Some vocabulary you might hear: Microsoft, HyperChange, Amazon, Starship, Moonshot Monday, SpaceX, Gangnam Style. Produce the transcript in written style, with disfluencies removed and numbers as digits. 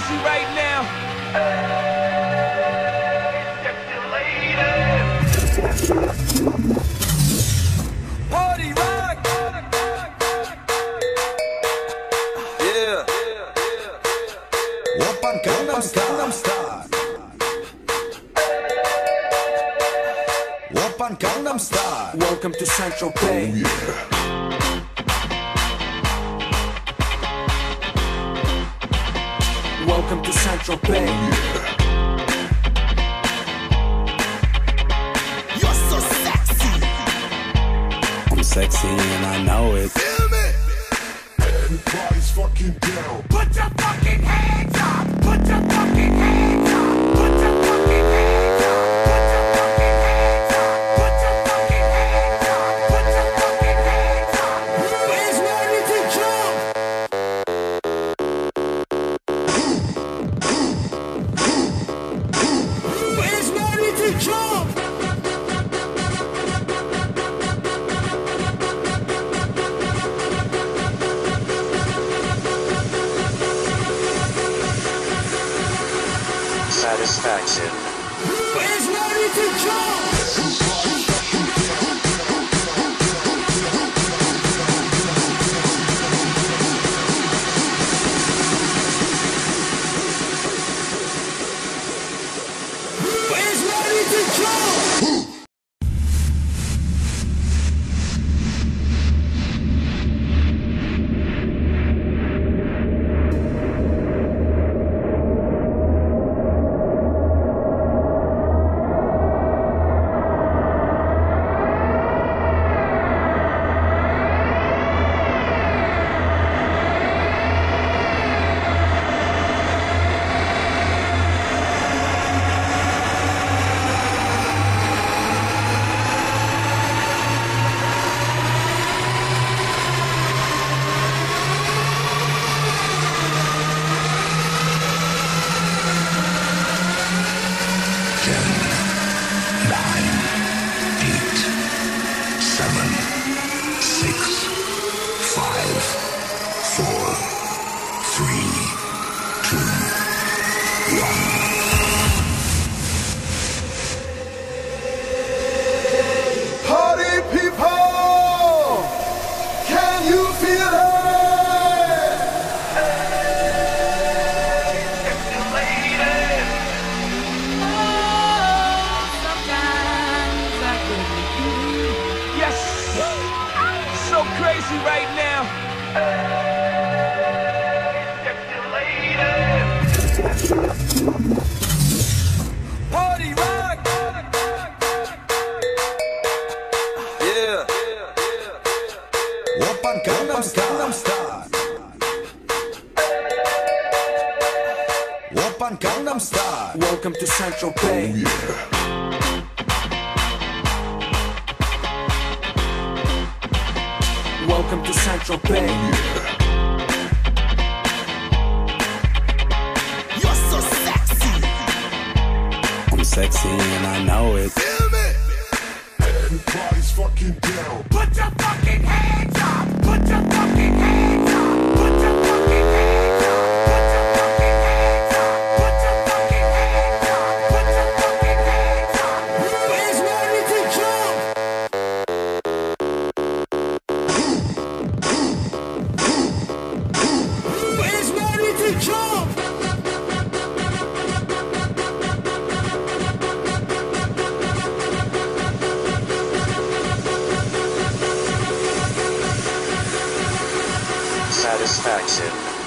crazy right now. Party rock. Yeah. Gangnam Style. Gangnam Style. Welcome to Central Bay. Oh, yeah. Welcome to Central Bay. You're so sexy. I'm sexy and I know it. Feel me? Everybody's fucking down. Put your fucking hands up. Put your fucking hands up. Put your fucking hands up. Put your fucking hands up. Put your fucking hands up. Put your fucking hands up. Where's my little jump? Satisfaction. Where's ready to jump? Where's ready to jump? Crazy right now. Party rock. Yeah. Gangnam Style. Gangnam Style. Welcome to Central Bay. Oh, yeah. Welcome to Central Bay. You're so sexy. I'm sexy and I know it. Feel me? Everybody's fucking down. Put your fucking hands up. Put your fucking hands up. Put your fucking hands up. Put your fucking hands up. Put your fucking hands up. Put your fucking hands up. Where's ready to jump? Satisfaction.